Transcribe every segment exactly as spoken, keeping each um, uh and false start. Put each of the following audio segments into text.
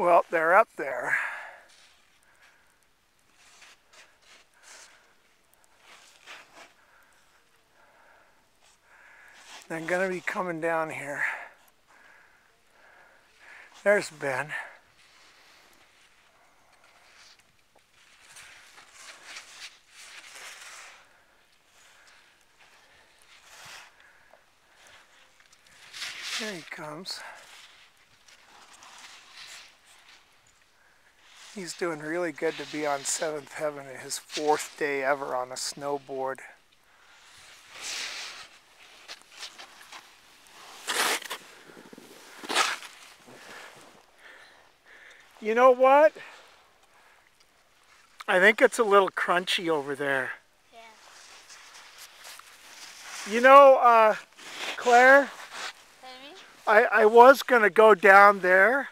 Well, they're up there. They're going to be coming down here. There's Ben. Here he comes. He's doing really good to be on Seventh Heaven, his fourth day ever on a snowboard. You know what? I think it's a little crunchy over there. Yeah. You know, uh, Claire? I, I was going to go down there,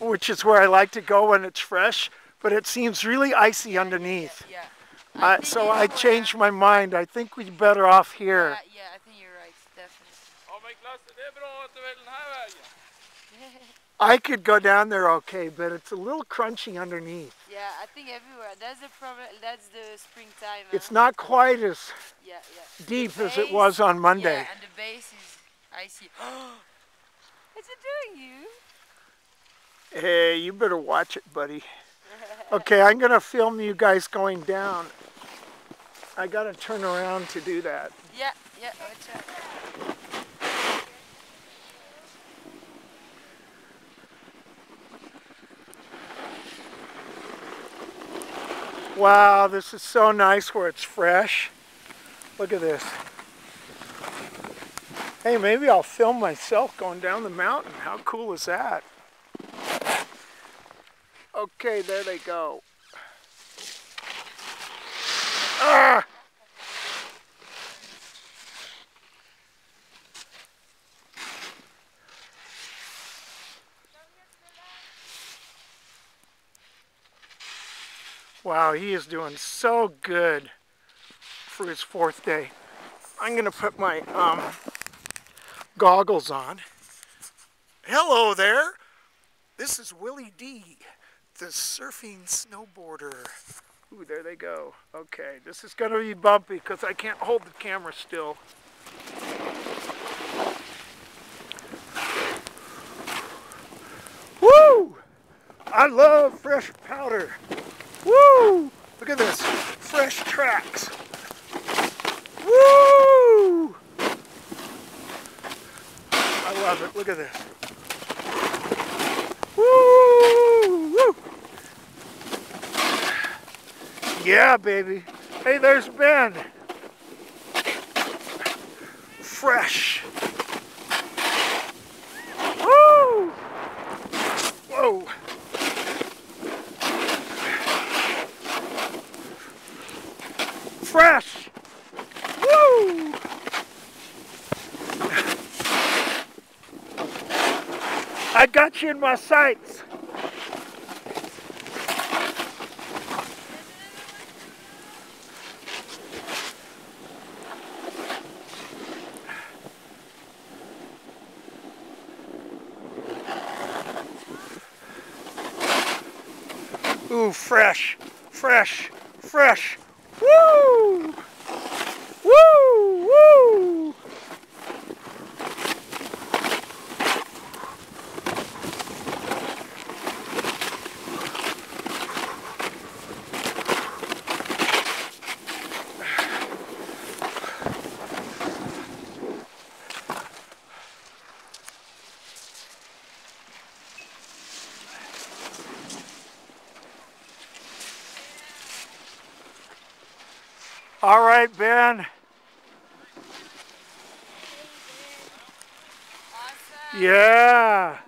which is where I like to go when it's fresh, but it seems really icy underneath. Yeah. yeah. Uh, so I changed my mind. I think we're better off here. Yeah, yeah, I think you're right, definitely. I could go down there okay, but it's a little crunchy underneath. Yeah, I think everywhere. That's the problem. That's the springtime. Huh? It's not quite as yeah, yeah. deep base, as it was on Monday. Yeah, and the base is... I see. What's it doing you? Hey, you better watch it, buddy. Okay, I'm going to film you guys going down. I got to turn around to do that. Yeah, yeah, watch out. Wow, this is so nice where it's fresh. Look at this. Hey, maybe I'll film myself going down the mountain. How cool is that? Okay, there they go. Ah! Wow, he is doing so good for his fourth day. I'm gonna put my um, goggles on. Hello there. This is Willie D, the surfing snowboarder. Ooh, there they go. Okay, this is going to be bumpy because I can't hold the camera still. Woo! I love fresh powder. Woo! Look at this. Fresh tracks. Woo! I love it. Look at this. Woo! Woo! Yeah, baby. Hey, there's Ben. Fresh. Woo! Whoa. Fresh. Woo! I got you in my sights. Ooh, fresh, fresh, fresh. Woo! Woo! Woo! All right, Ben. Awesome. Yeah.